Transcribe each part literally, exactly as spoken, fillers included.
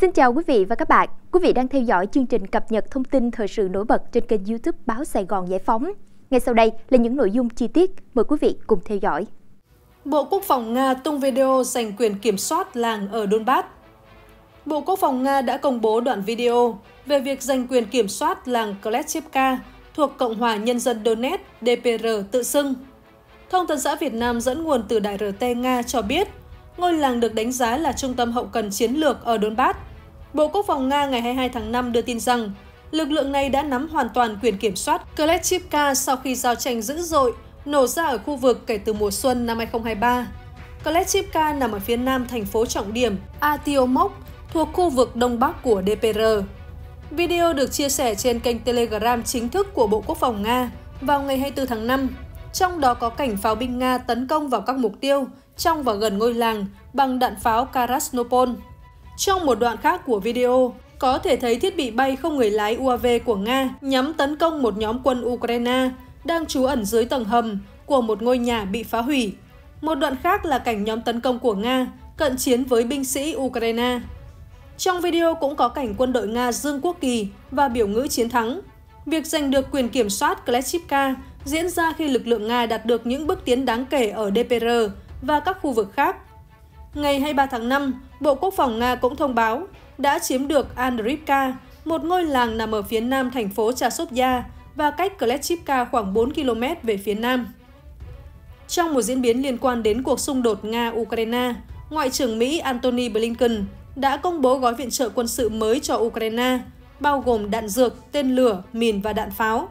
Xin chào quý vị và các bạn. Quý vị đang theo dõi chương trình cập nhật thông tin thời sự nổi bật trên kênh YouTube Báo Sài Gòn Giải Phóng. Ngay sau đây là những nội dung chi tiết. Mời quý vị cùng theo dõi. Bộ Quốc phòng Nga tung video giành quyền kiểm soát làng ở Donbass. Bộ Quốc phòng Nga đã công bố đoạn video về việc giành quyền kiểm soát làng Klescheevka thuộc Cộng hòa Nhân dân Donetsk đê pê rờ tự xưng. Thông tấn xã Việt Nam dẫn nguồn từ đài rờ tê Nga cho biết, ngôi làng được đánh giá là trung tâm hậu cần chiến lược ở Donbass. Bộ Quốc phòng Nga ngày hai mươi hai tháng năm đưa tin rằng lực lượng này đã nắm hoàn toàn quyền kiểm soát Klescheevka sau khi giao tranh dữ dội nổ ra ở khu vực kể từ mùa xuân năm hai không hai ba. Klescheevka nằm ở phía nam thành phố trọng điểm Artyomovsk thuộc khu vực đông bắc của đê pê rờ. Video được chia sẻ trên kênh Telegram chính thức của Bộ Quốc phòng Nga vào ngày hai mươi tư tháng năm, trong đó có cảnh pháo binh Nga tấn công vào các mục tiêu trong và gần ngôi làng bằng đạn pháo Krasnopol. Trong một đoạn khác của video, có thể thấy thiết bị bay không người lái u a vê của Nga nhắm tấn công một nhóm quân Ukraine đang trú ẩn dưới tầng hầm của một ngôi nhà bị phá hủy. Một đoạn khác là cảnh nhóm tấn công của Nga cận chiến với binh sĩ Ukraine. Trong video cũng có cảnh quân đội Nga dương quốc kỳ và biểu ngữ chiến thắng. Việc giành được quyền kiểm soát Klescheevka diễn ra khi lực lượng Nga đạt được những bước tiến đáng kể ở đê pê rờ và các khu vực khác. Ngày hai mươi ba tháng năm, Bộ Quốc phòng Nga cũng thông báo đã chiếm được Andreevka, một ngôi làng nằm ở phía nam thành phố Chasov Yar và cách Klescheevka khoảng bốn ki lô mét về phía nam. Trong một diễn biến liên quan đến cuộc xung đột Nga-Ukraine, Ngoại trưởng Mỹ Antony Blinken đã công bố gói viện trợ quân sự mới cho Ukraine, bao gồm đạn dược, tên lửa, mìn và đạn pháo.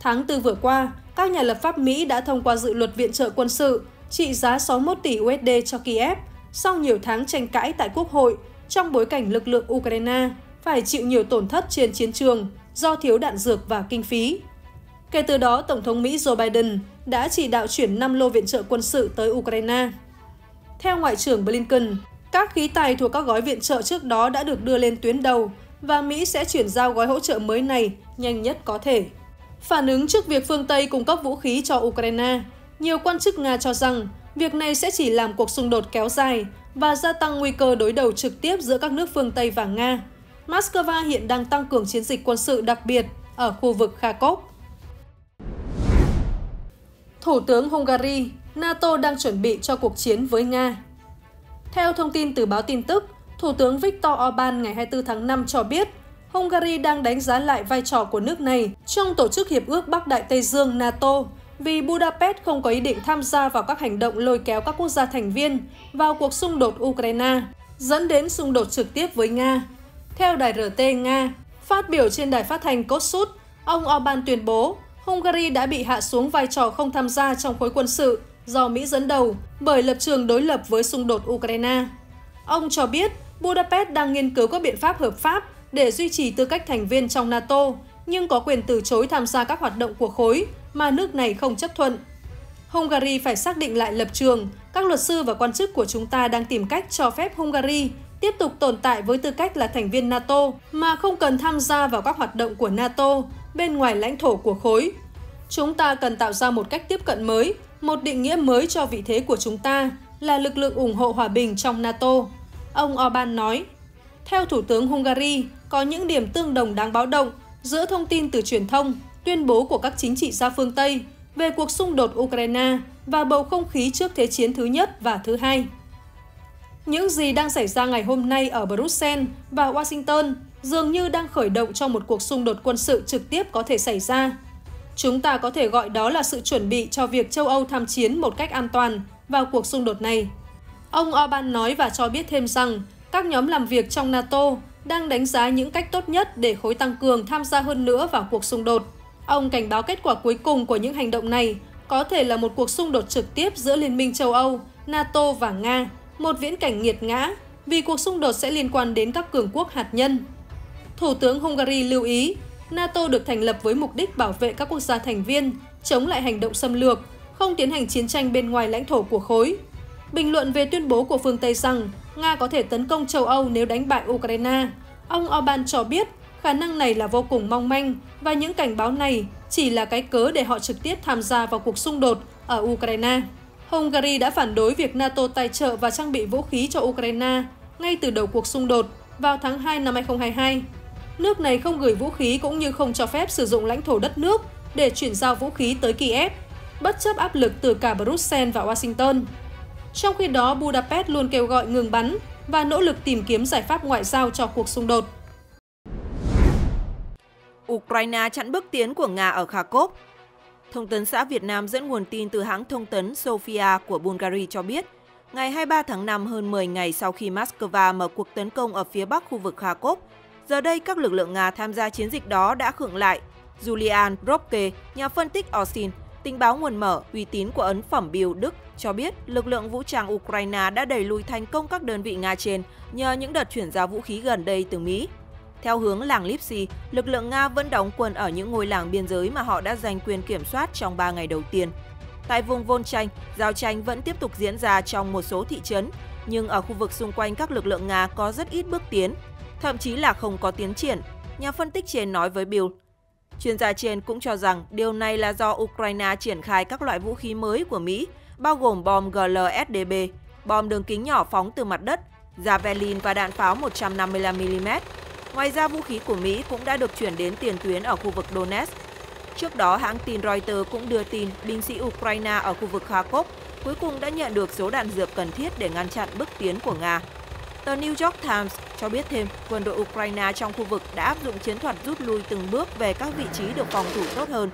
Tháng tư vừa qua, các nhà lập pháp Mỹ đã thông qua dự luật viện trợ quân sự trị giá sáu mươi mốt tỷ u ét đê cho Kiev sau nhiều tháng tranh cãi tại Quốc hội trong bối cảnh lực lượng Ukraine phải chịu nhiều tổn thất trên chiến trường do thiếu đạn dược và kinh phí. Kể từ đó, Tổng thống Mỹ Joe Biden đã chỉ đạo chuyển năm lô viện trợ quân sự tới Ukraine. Theo Ngoại trưởng Blinken, các khí tài thuộc các gói viện trợ trước đó đã được đưa lên tuyến đầu và Mỹ sẽ chuyển giao gói hỗ trợ mới này nhanh nhất có thể. Phản ứng trước việc phương Tây cung cấp vũ khí cho Ukraine, nhiều quan chức Nga cho rằng việc này sẽ chỉ làm cuộc xung đột kéo dài và gia tăng nguy cơ đối đầu trực tiếp giữa các nước phương Tây và Nga. Moscow hiện đang tăng cường chiến dịch quân sự đặc biệt ở khu vực Kharkov. Thủ tướng Hungary, NATO đang chuẩn bị cho cuộc chiến với Nga. Theo thông tin từ báo tin tức, Thủ tướng Viktor Orban ngày hai mươi tư tháng năm cho biết Hungary đang đánh giá lại vai trò của nước này trong Tổ chức Hiệp ước Bắc Đại Tây Dương NATO vì Budapest không có ý định tham gia vào các hành động lôi kéo các quốc gia thành viên vào cuộc xung đột Ukraine, dẫn đến xung đột trực tiếp với Nga. Theo đài rờ tê Nga, phát biểu trên đài phát thanh Kossuth, ông Orban tuyên bố Hungary đã bị hạ xuống vai trò không tham gia trong khối quân sự do Mỹ dẫn đầu bởi lập trường đối lập với xung đột Ukraine. Ông cho biết Budapest đang nghiên cứu các biện pháp hợp pháp để duy trì tư cách thành viên trong NATO, nhưng có quyền từ chối tham gia các hoạt động của khối mà nước này không chấp thuận. Hungary phải xác định lại lập trường, các luật sư và quan chức của chúng ta đang tìm cách cho phép Hungary tiếp tục tồn tại với tư cách là thành viên NATO mà không cần tham gia vào các hoạt động của NATO bên ngoài lãnh thổ của khối. Chúng ta cần tạo ra một cách tiếp cận mới, một định nghĩa mới cho vị thế của chúng ta là lực lượng ủng hộ hòa bình trong NATO, ông Orban nói. Theo Thủ tướng Hungary, có những điểm tương đồng đáng báo động giữa thông tin từ truyền thông, tuyên bố của các chính trị gia phương Tây về cuộc xung đột Ukraine và bầu không khí trước Thế chiến thứ nhất và thứ hai. Những gì đang xảy ra ngày hôm nay ở Brussels và Washington dường như đang khởi động cho một cuộc xung đột quân sự trực tiếp có thể xảy ra. Chúng ta có thể gọi đó là sự chuẩn bị cho việc châu Âu tham chiến một cách an toàn vào cuộc xung đột này. Ông Orban nói và cho biết thêm rằng các nhóm làm việc trong NATO đang đánh giá những cách tốt nhất để khối tăng cường tham gia hơn nữa vào cuộc xung đột. Ông cảnh báo kết quả cuối cùng của những hành động này có thể là một cuộc xung đột trực tiếp giữa Liên minh châu Âu, NATO và Nga, một viễn cảnh nghiệt ngã vì cuộc xung đột sẽ liên quan đến các cường quốc hạt nhân. Thủ tướng Hungary lưu ý, NATO được thành lập với mục đích bảo vệ các quốc gia thành viên, chống lại hành động xâm lược, không tiến hành chiến tranh bên ngoài lãnh thổ của khối. Bình luận về tuyên bố của phương Tây rằng Nga có thể tấn công châu Âu nếu đánh bại Ukraine, ông Orban cho biết khả năng này là vô cùng mong manh và những cảnh báo này chỉ là cái cớ để họ trực tiếp tham gia vào cuộc xung đột ở Ukraine. Hungary đã phản đối việc NATO tài trợ và trang bị vũ khí cho Ukraine ngay từ đầu cuộc xung đột vào tháng hai năm hai không hai hai. Nước này không gửi vũ khí cũng như không cho phép sử dụng lãnh thổ đất nước để chuyển giao vũ khí tới Kiev, bất chấp áp lực từ cả Brussels và Washington. Trong khi đó, Budapest luôn kêu gọi ngừng bắn và nỗ lực tìm kiếm giải pháp ngoại giao cho cuộc xung đột. Ukraine chặn bước tiến của Nga ở Kharkov. Thông tấn xã Việt Nam dẫn nguồn tin từ hãng thông tấn Sofia của Bulgaria cho biết, ngày hai mươi ba tháng năm, hơn mười ngày sau khi Moscow mở cuộc tấn công ở phía bắc khu vực Kharkov, giờ đây các lực lượng Nga tham gia chiến dịch đó đã khựng lại. Julian Ropke, nhà phân tích Osin, tình báo nguồn mở, uy tín của ấn phẩm Bild Đức, cho biết lực lượng vũ trang Ukraine đã đẩy lùi thành công các đơn vị Nga trên nhờ những đợt chuyển giao vũ khí gần đây từ Mỹ. Theo hướng làng Lyptsi, lực lượng Nga vẫn đóng quân ở những ngôi làng biên giới mà họ đã giành quyền kiểm soát trong ba ngày đầu tiên. Tại vùng Volchansk, giao tranh vẫn tiếp tục diễn ra trong một số thị trấn, nhưng ở khu vực xung quanh các lực lượng Nga có rất ít bước tiến, thậm chí là không có tiến triển, nhà phân tích trên nói với Bild. Chuyên gia trên cũng cho rằng điều này là do Ukraine triển khai các loại vũ khí mới của Mỹ, bao gồm bom G L S D B, bom đường kính nhỏ phóng từ mặt đất, Javelin và đạn pháo một trăm năm mươi lăm mi li mét. Ngoài ra, vũ khí của Mỹ cũng đã được chuyển đến tiền tuyến ở khu vực Donetsk. Trước đó, hãng tin Reuters cũng đưa tin binh sĩ Ukraine ở khu vực Kharkov cuối cùng đã nhận được số đạn dược cần thiết để ngăn chặn bước tiến của Nga. Tờ New York Times cho biết thêm, quân đội Ukraine trong khu vực đã áp dụng chiến thuật rút lui từng bước về các vị trí được phòng thủ tốt hơn.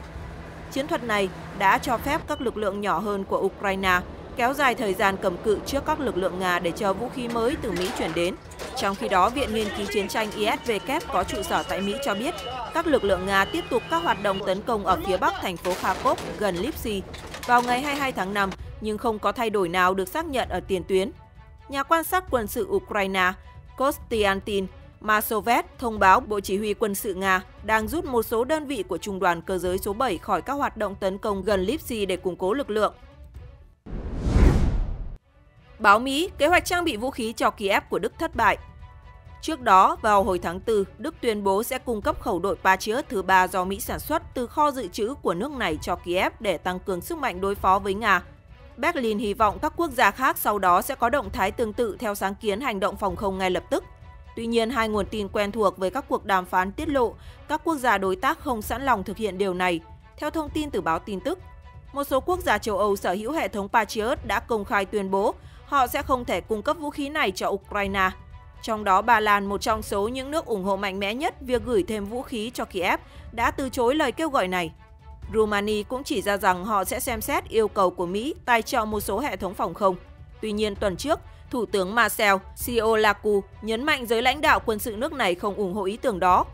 Chiến thuật này đã cho phép các lực lượng nhỏ hơn của Ukraine kéo dài thời gian cầm cự trước các lực lượng Nga để chờ vũ khí mới từ Mỹ chuyển đến. Trong khi đó, Viện Nghiên cứu Chiến tranh I S W có trụ sở tại Mỹ cho biết các lực lượng Nga tiếp tục các hoạt động tấn công ở phía bắc thành phố Kharkov gần Lyptsi vào ngày hai mươi hai tháng năm, nhưng không có thay đổi nào được xác nhận ở tiền tuyến. Nhà quan sát quân sự Ukraine Kostyantin Masovet thông báo Bộ Chỉ huy quân sự Nga đang rút một số đơn vị của Trung đoàn Cơ giới số bảy khỏi các hoạt động tấn công gần Lyptsi để củng cố lực lượng. Báo Mỹ, kế hoạch trang bị vũ khí cho Kiev của Đức thất bại. Trước đó, vào hồi tháng tư, Đức tuyên bố sẽ cung cấp khẩu đội Patriot thứ ba do Mỹ sản xuất từ kho dự trữ của nước này cho Kiev để tăng cường sức mạnh đối phó với Nga. Berlin hy vọng các quốc gia khác sau đó sẽ có động thái tương tự theo sáng kiến hành động phòng không ngay lập tức. Tuy nhiên, hai nguồn tin quen thuộc với các cuộc đàm phán tiết lộ các quốc gia đối tác không sẵn lòng thực hiện điều này. Theo thông tin từ báo tin tức, một số quốc gia châu Âu sở hữu hệ thống Patriot đã công khai tuyên bố họ sẽ không thể cung cấp vũ khí này cho Ukraine. Trong đó, Ba Lan, một trong số những nước ủng hộ mạnh mẽ nhất việc gửi thêm vũ khí cho Kiev, đã từ chối lời kêu gọi này. Rumania cũng chỉ ra rằng họ sẽ xem xét yêu cầu của Mỹ tài trợ một số hệ thống phòng không. Tuy nhiên, tuần trước, Thủ tướng Marcel Ciolacu nhấn mạnh giới lãnh đạo quân sự nước này không ủng hộ ý tưởng đó.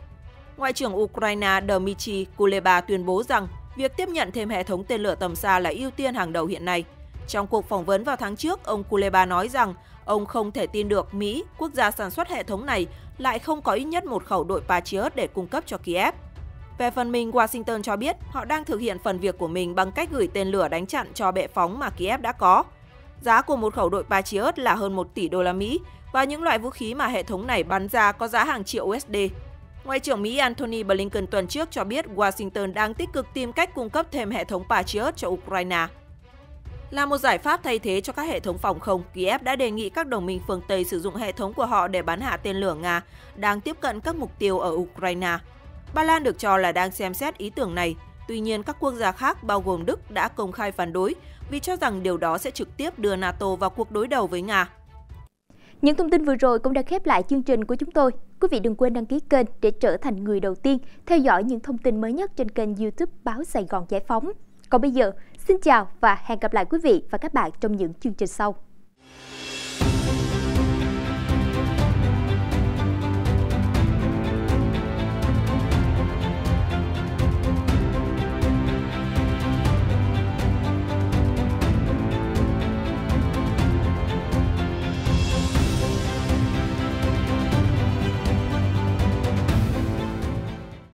Ngoại trưởng Ukraine Dmytro Kuleba tuyên bố rằng việc tiếp nhận thêm hệ thống tên lửa tầm xa là ưu tiên hàng đầu hiện nay. Trong cuộc phỏng vấn vào tháng trước, ông Kuleba nói rằng ông không thể tin được Mỹ, quốc gia sản xuất hệ thống này, lại không có ít nhất một khẩu đội Patriot để cung cấp cho Kiev. Về phần mình, Washington cho biết họ đang thực hiện phần việc của mình bằng cách gửi tên lửa đánh chặn cho bệ phóng mà Kiev đã có. Giá của một khẩu đội Patriot là hơn một tỷ đô la Mỹ và những loại vũ khí mà hệ thống này bán ra có giá hàng triệu u ét đê. Ngoại trưởng Mỹ Antony Blinken tuần trước cho biết Washington đang tích cực tìm cách cung cấp thêm hệ thống Patriot cho Ukraine. Là một giải pháp thay thế cho các hệ thống phòng không, Kiev đã đề nghị các đồng minh phương Tây sử dụng hệ thống của họ để bắn hạ tên lửa Nga đang tiếp cận các mục tiêu ở Ukraine. Ba Lan được cho là đang xem xét ý tưởng này, tuy nhiên các quốc gia khác bao gồm Đức đã công khai phản đối vì cho rằng điều đó sẽ trực tiếp đưa NATO vào cuộc đối đầu với Nga. Những thông tin vừa rồi cũng đã khép lại chương trình của chúng tôi. Quý vị đừng quên đăng ký kênh để trở thành người đầu tiên theo dõi những thông tin mới nhất trên kênh YouTube Báo Sài Gòn Giải Phóng. Còn bây giờ, xin chào và hẹn gặp lại quý vị và các bạn trong những chương trình sau.